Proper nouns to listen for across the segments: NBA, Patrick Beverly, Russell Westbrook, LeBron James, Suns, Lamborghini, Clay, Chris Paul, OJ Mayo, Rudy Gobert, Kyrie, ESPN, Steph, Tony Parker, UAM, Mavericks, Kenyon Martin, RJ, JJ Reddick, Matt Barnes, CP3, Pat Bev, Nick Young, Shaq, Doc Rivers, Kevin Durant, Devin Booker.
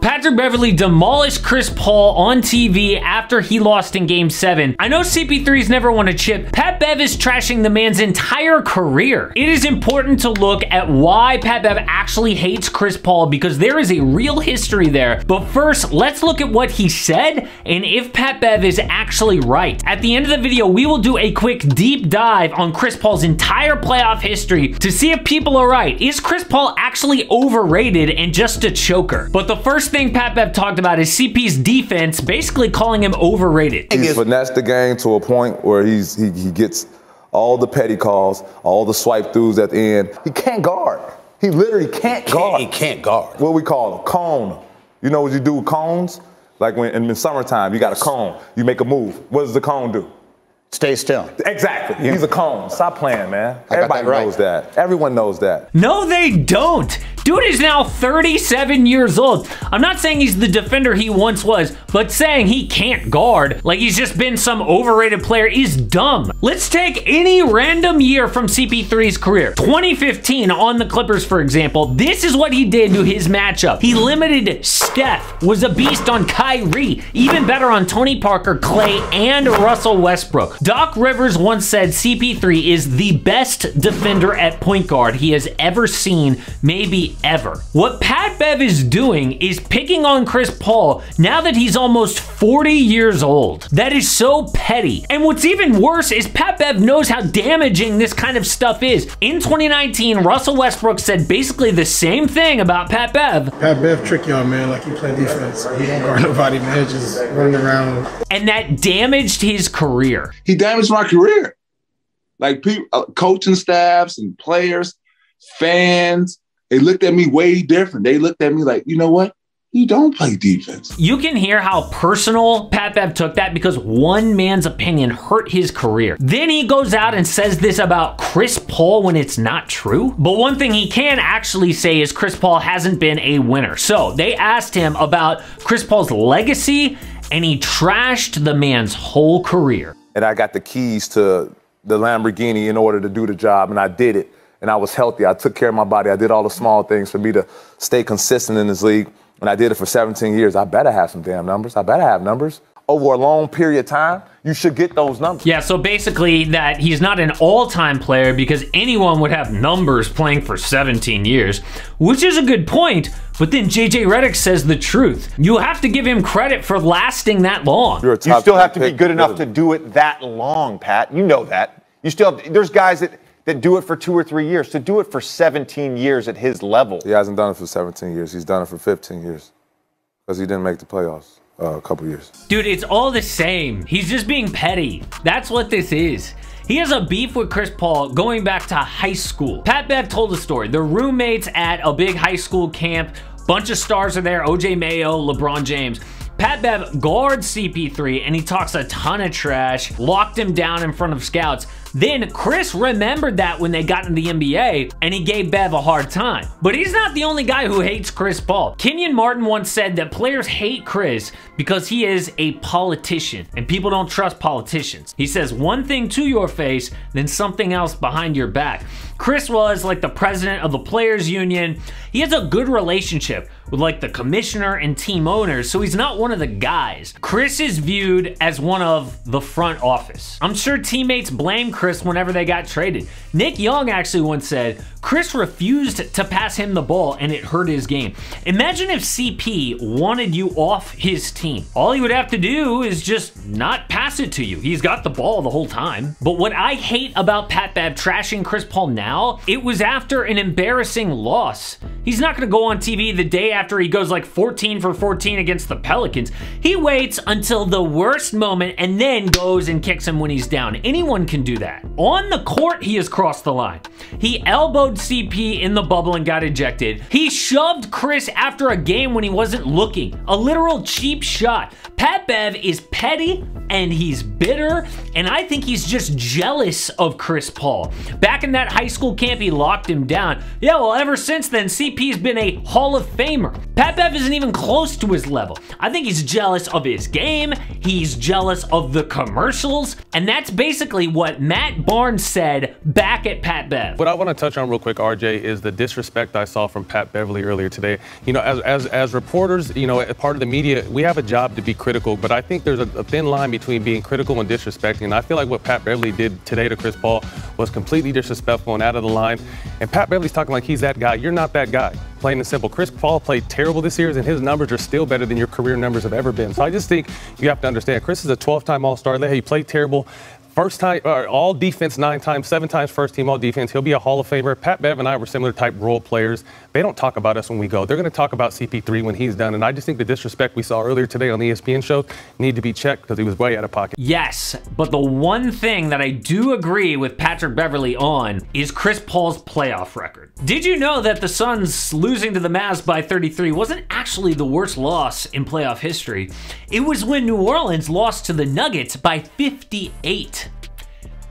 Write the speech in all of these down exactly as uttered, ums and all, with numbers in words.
Patrick Beverly demolished Chris Paul on T V after he lost in Game seven. I know C P three's never won a chip. Pat Bev is trashing the man's entire career. It is important to look at why Pat Bev actually hates Chris Paul because there is a real history there. But first, let's look at what he said and if Pat Bev is actually right. At the end of the video, we will do a quick deep dive on Chris Paul's entire playoff history to see if people are right. Is Chris Paul actually overrated and just a choker? But the first thing Pat Bev talked about is C P's defense, basically calling him overrated. He's finessed the game to a point where he's he, he gets all the petty calls, all the swipe throughs at the end. He can't guard. He literally can't, he can't guard. He can't guard. What we call a cone. You know what you do with cones? Like when in the summertime, you got a cone. You make a move. What does the cone do? Stay still. Exactly. Yeah. He's a cone. Stop playing, man. I Everybody that right. knows that. Everyone knows that. No, they don't. Dude is now thirty-seven years old. I'm not saying he's the defender he once was, but saying he can't guard, like he's just been some overrated player, is dumb. Let's take any random year from C P three's career. twenty fifteen on the Clippers, for example. This is what he did to his matchup. He limited Steph, was a beast on Kyrie, even better on Tony Parker, Clay, and Russell Westbrook. Doc Rivers once said C P three is the best defender at point guard he has ever seen, maybe ever. What Pat Bev is doing is picking on Chris Paul now that he's almost forty years old. That is so petty. And what's even worse is Pat Bev knows how damaging this kind of stuff is. In twenty nineteen, Russell Westbrook said basically the same thing about Pat Bev. Pat Bev trick y'all, man, like he play defense. He don't guard nobody, man, just running around. And that damaged his career. He damaged my career. Like people, uh, coaching staffs and players, fans, they looked at me way different. They looked at me like, you know what? You don't play defense. You can hear how personal Pat Bev took that because one man's opinion hurt his career. Then he goes out and says this about Chris Paul when it's not true. But one thing he can actually say is Chris Paul hasn't been a winner. So they asked him about Chris Paul's legacy and he trashed the man's whole career. And I got the keys to the Lamborghini in order to do the job, and I did it. And I was healthy. I took care of my body. I did all the small things for me to stay consistent in this league. And I did it for seventeen years. I better have some damn numbers. I better have numbers. Over a long period of time, you should get those numbers. Yeah, so basically that he's not an all-time player because anyone would have numbers playing for seventeen years, which is a good point. But then J J Reddick says the truth. You have to give him credit for lasting that long. You still have to be good enough to do it that long, Pat. You know that. You still have, there's guys that that do it for two or three years. To do it for seventeen years at his level. He hasn't done it for seventeen years. He's done it for fifteen years because he didn't make the playoffs. Uh, a couple years. Dude, it's all the same. He's just being petty. That's what this is. He has a beef with Chris Paul going back to high school. Pat Bev told a story. They're roommates at a big high school camp. Bunch of stars are there. O J Mayo, LeBron James. Pat Bev guards C P three and he talks a ton of trash, locked him down in front of scouts. Then Chris remembered that when they got into the N B A and he gave Bev a hard time. But he's not the only guy who hates Chris Paul. Kenyon Martin once said that players hate Chris because he is a politician and people don't trust politicians. He says one thing to your face, then something else behind your back. Chris was like the president of the players union. He has a good relationship with like the commissioner and team owners, so he's not one of the guys. Chris is viewed as one of the front office. I'm sure teammates blame Chris Chris whenever they got traded. Nick Young actually once said, Chris refused to pass him the ball and it hurt his game. Imagine if C P wanted you off his team. All he would have to do is just not pass it to you. He's got the ball the whole time. But what I hate about Pat Bev trashing Chris Paul now, it was after an embarrassing loss. He's not gonna go on T V the day after he goes like fourteen for fourteen against the Pelicans. He waits until the worst moment and then goes and kicks him when he's down. Anyone can do that. On the court, he has crossed the line. He elbowed C P in the bubble and got ejected. He shoved Chris after a game when he wasn't looking. A literal cheap shot. Pat Bev is petty and he's bitter, and I think he's just jealous of Chris Paul. Back in that high school camp, he locked him down. Yeah, well, ever since then, C P K P's been a Hall of Famer. Pat Bev isn't even close to his level. I think he's jealous of his game. He's jealous of the commercials. And that's basically what Matt Barnes said back at Pat Bev. What I want to touch on real quick, R J, is the disrespect I saw from Pat Beverly earlier today. You know, as, as, as reporters, you know, as part of the media, we have a job to be critical, but I think there's a, a thin line between being critical and disrespecting. And I feel like what Pat Beverly did today to Chris Paul was completely disrespectful and out of the line. And Pat Beverly's talking like he's that guy. You're not that guy. Plain and simple. Chris Paul played terrible this year, and his numbers are still better than your career numbers have ever been. So I just think you have to understand, Chris is a twelve-time All-Star. He played terrible. First time, or all defense nine times, seven times first team all defense. He'll be a Hall of Famer. Pat Bev and I were similar type role players. They don't talk about us when we go. They're going to talk about C P three when he's done. And I just think the disrespect we saw earlier today on the E S P N show need to be checked because he was way out of pocket. Yes, but the one thing that I do agree with Patrick Beverly on is Chris Paul's playoff record. Did you know that the Suns losing to the Mavs by thirty-three wasn't actually the worst loss in playoff history? It was when New Orleans lost to the Nuggets by fifty-eight.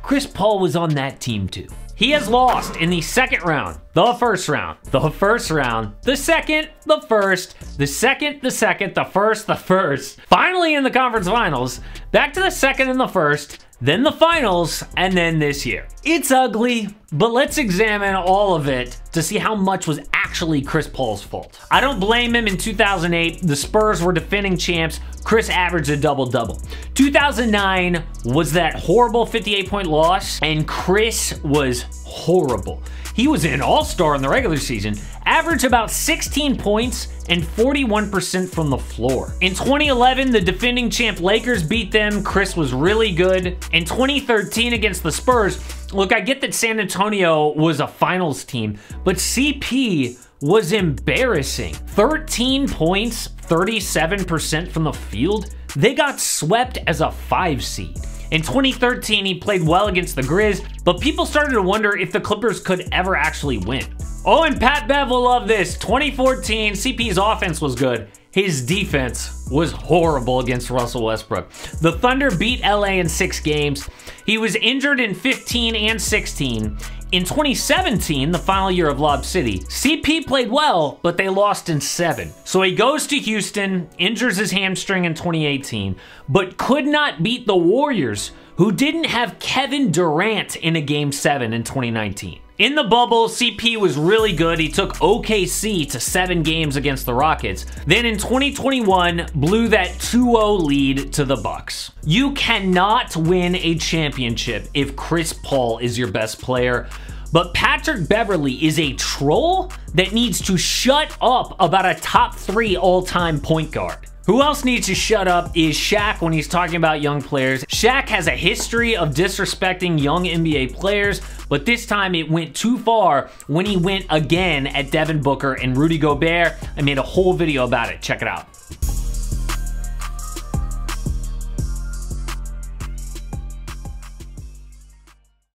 Chris Paul was on that team too. He has lost in the second round, the first round, the first round, the second, the first, the second, the second, the first, the first. Finally in the conference finals, back to the second and the first, then the finals, and then this year. It's ugly, but let's examine all of it to see how much was actually Chris Paul's fault. I don't blame him. In two thousand eight, the Spurs were defending champs. Chris averaged a double-double. two thousand nine was that horrible fifty-eight point loss, and Chris was horrible. He was an all-star in the regular season, averaged about sixteen points and forty-one percent from the floor. In twenty eleven, the defending champ Lakers beat them. Chris was really good. In twenty thirteen against the Spurs, look, I get that San Antonio was a finals team, but C P was embarrassing. thirteen points, thirty-seven percent from the field. They got swept as a five seed. In twenty thirteen, he played well against the Grizz, but people started to wonder if the Clippers could ever actually win. Oh, and Pat Bev will love this. twenty fourteen, C P's offense was good. His defense was horrible against Russell Westbrook. The Thunder beat L A in six games. He was injured in fifteen and sixteen. In twenty seventeen, the final year of Lob City, C P played well, but they lost in seven. So he goes to Houston, injures his hamstring in twenty eighteen, but could not beat the Warriors, who didn't have Kevin Durant in a game seven in twenty nineteen. In the bubble, C P was really good. He took O K C to seven games against the Rockets. Then in twenty twenty-one, blew that two oh lead to the Bucks. You cannot win a championship if Chris Paul is your best player. But Patrick Beverly is a troll that needs to shut up about a top three all-time point guard. Who else needs to shut up is Shaq when he's talking about young players. Shaq has a history of disrespecting young N B A players, but this time it went too far when he went again at Devin Booker and Rudy Gobert. I made a whole video about it. Check it out.